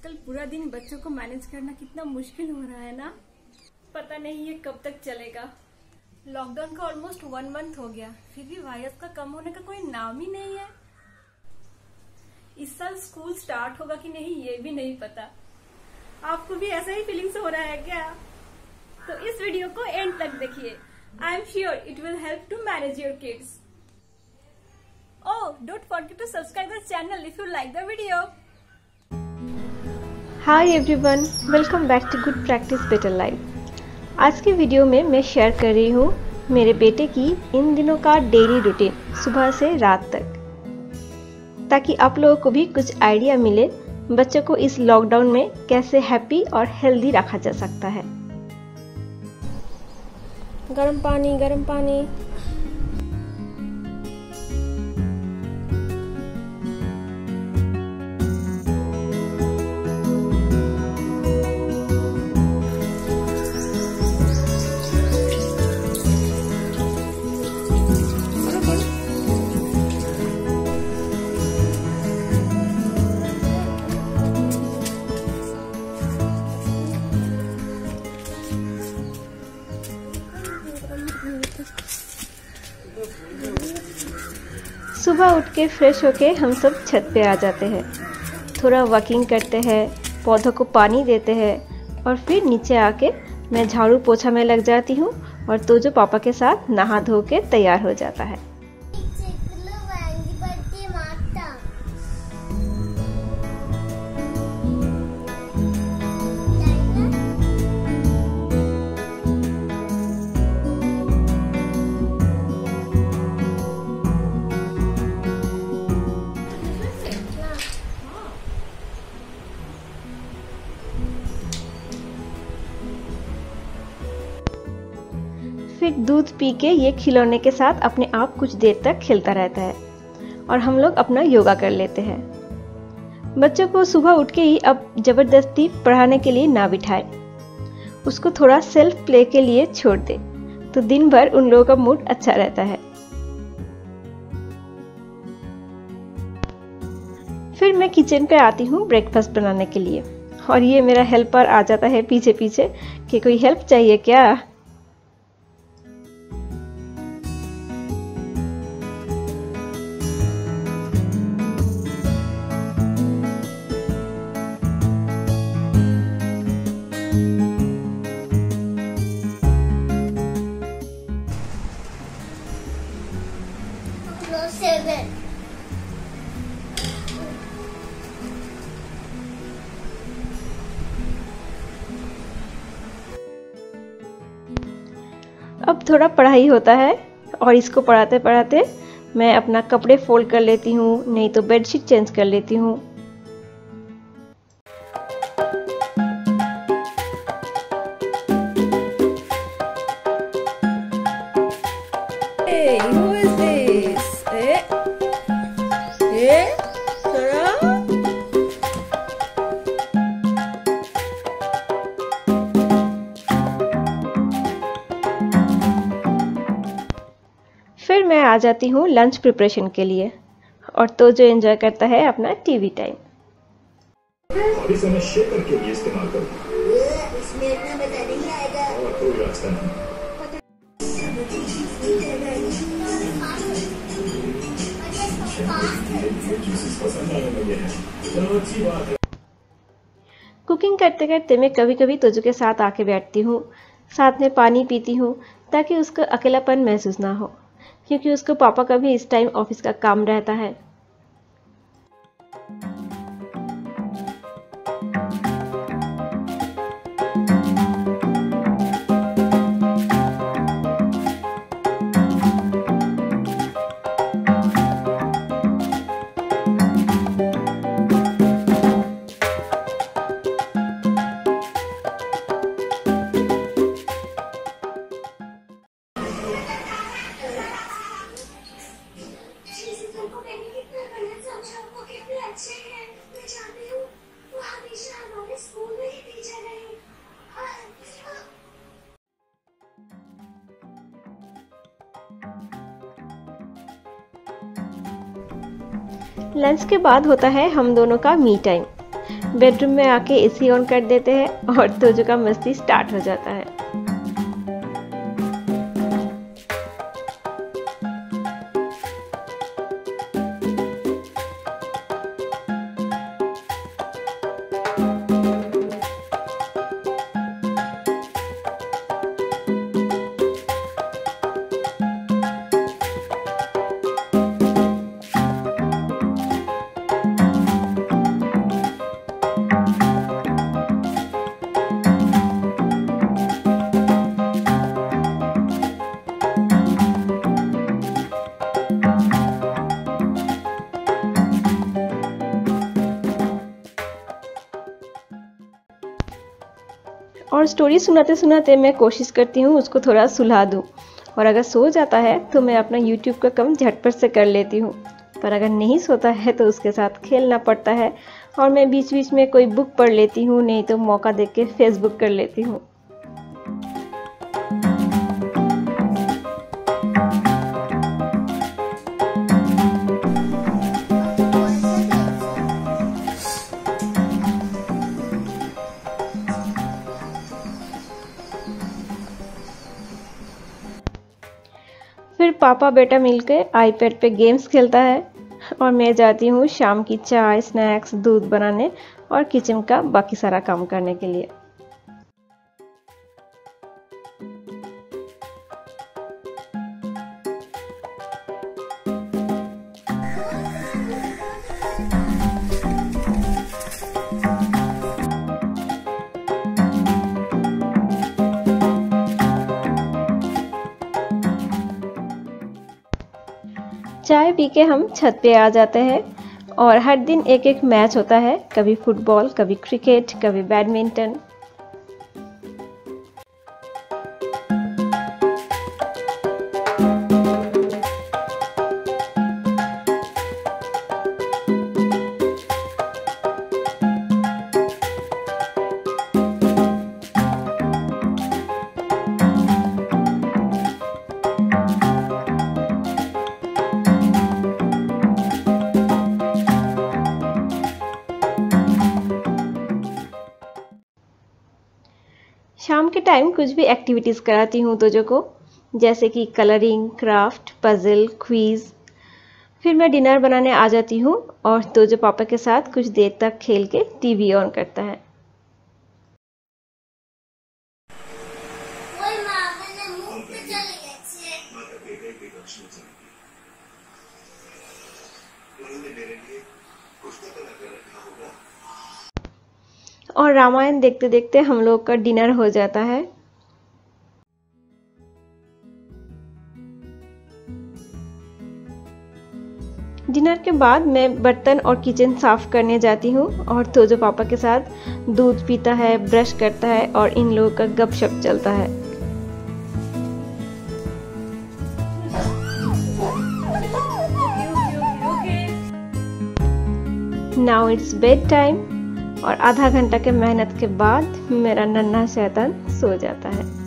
आजकल पूरा दिन बच्चों को मैनेज करना कितना मुश्किल हो रहा है ना। पता नहीं ये कब तक चलेगा। लॉकडाउन का ऑलमोस्ट 1 मंथ हो गया, फिर भी वायरस का कम होने का कोई नाम ही नहीं है। इस साल स्कूल स्टार्ट होगा कि नहीं ये भी नहीं पता। आपको भी ऐसा ही फीलिंग्स हो रहा है क्या? तो इस वीडियो को एंड तक देखिए। I am sure it will help to manage your kids. Oh, don't forget to subscribe our channel if you like the video. Hi everyone, welcome back to Good Practice Better Life. आज के video में मैं share कर रही हूँ मेरे बेटे की इन दिनों का डेली रूटीन सुबह से रात तक, ताकि आप लोगों को भी कुछ आइडिया मिले बच्चों को इस लॉकडाउन में कैसे हैप्पी और हेल्दी रखा जा सकता है। गर्म पानी गर्म पानी। सुबह उठ के फ्रेश होके हम सब छत पे आ जाते हैं, थोड़ा वॉकिंग करते हैं, पौधों को पानी देते हैं और फिर नीचे आके मैं झाड़ू पोछा में लग जाती हूँ और तोजो पापा के साथ नहा धो के तैयार हो जाता है। फिर दूध पी के ये खिलौने के साथ अपने आप कुछ देर तक खेलता रहता है और हम लोग अपना योगा कर लेते हैं। बच्चों को सुबह उठ के ही अब जबरदस्ती पढ़ाने के लिए ना बिठाए, उसको थोड़ा सेल्फ प्ले के लिए छोड़ दे तो दिन भर उन लोगों का मूड अच्छा रहता है। फिर मैं किचन पे आती हूँ ब्रेकफास्ट बनाने के लिए और ये मेरा हेल्पर आ जाता है पीछे पीछे कि कोई हेल्प चाहिए क्या। अब थोड़ा पढ़ाई होता है और इसको पढ़ाते पढ़ाते मैं अपना कपड़े फोल्ड कर लेती हूँ, नहीं तो बेडशीट चेंज कर लेती हूँ। फिर मैं आ जाती हूँ लंच प्रिपरेशन के लिए और तो जो एंजॉय करता है अपना टीवी टाइम। और इस समय शेकर के लिए इस्तेमाल करो। इसमें इतना मजा नहीं आएगा। और कोई रास्ता नहीं। कुकिंग करते करते मैं कभी कभी तोजो के साथ आके बैठती हूँ, साथ में पानी पीती हूँ ताकि उसको अकेलापन महसूस ना हो, क्योंकि उसको पापा का भी इस टाइम ऑफिस का काम रहता है। लंच के बाद होता है हम दोनों का मी टाइम। बेडरूम में आके एसी ऑन कर देते हैं और तोजो का मस्ती स्टार्ट हो जाता है। और स्टोरी सुनाते सुनाते मैं कोशिश करती हूँ उसको थोड़ा सुला दूँ, और अगर सो जाता है तो मैं अपना YouTube का काम झटपट से कर लेती हूँ। पर अगर नहीं सोता है तो उसके साथ खेलना पड़ता है, और मैं बीच बीच में कोई बुक पढ़ लेती हूँ, नहीं तो मौका देख के फेसबुक कर लेती हूँ। फिर पापा बेटा मिलकर आईपैड पे गेम्स खेलता है, और मैं जाती हूँ शाम की चाय, स्नैक्स, दूध बनाने और किचन का बाकी सारा काम करने के लिए। चाय पी के हम छत पे आ जाते हैं, और हर दिन एक एक मैच होता है, कभी फुटबॉल, कभी क्रिकेट, कभी बैडमिंटन। शाम के टाइम कुछ भी एक्टिविटीज़ कराती हूँ तोजो को, जैसे कि कलरिंग, क्राफ्ट, पजल, क्विज़। फिर मैं डिनर बनाने आ जाती हूँ, और तोजो पापा के साथ कुछ देर तक खेल के टीवी ऑन करता है। और रामायण देखते देखते हम लोग का डिनर हो जाता है। डिनर के बाद मैं बर्तन और किचन साफ करने जाती हूँ, और तोजो पापा के साथ दूध पीता है, ब्रश करता है, और इन लोगों का गपशप चलता है। नाउ इट्स बेड टाइम, और आधा घंटा के मेहनत के बाद मेरा नन्हा शैतान सो जाता है।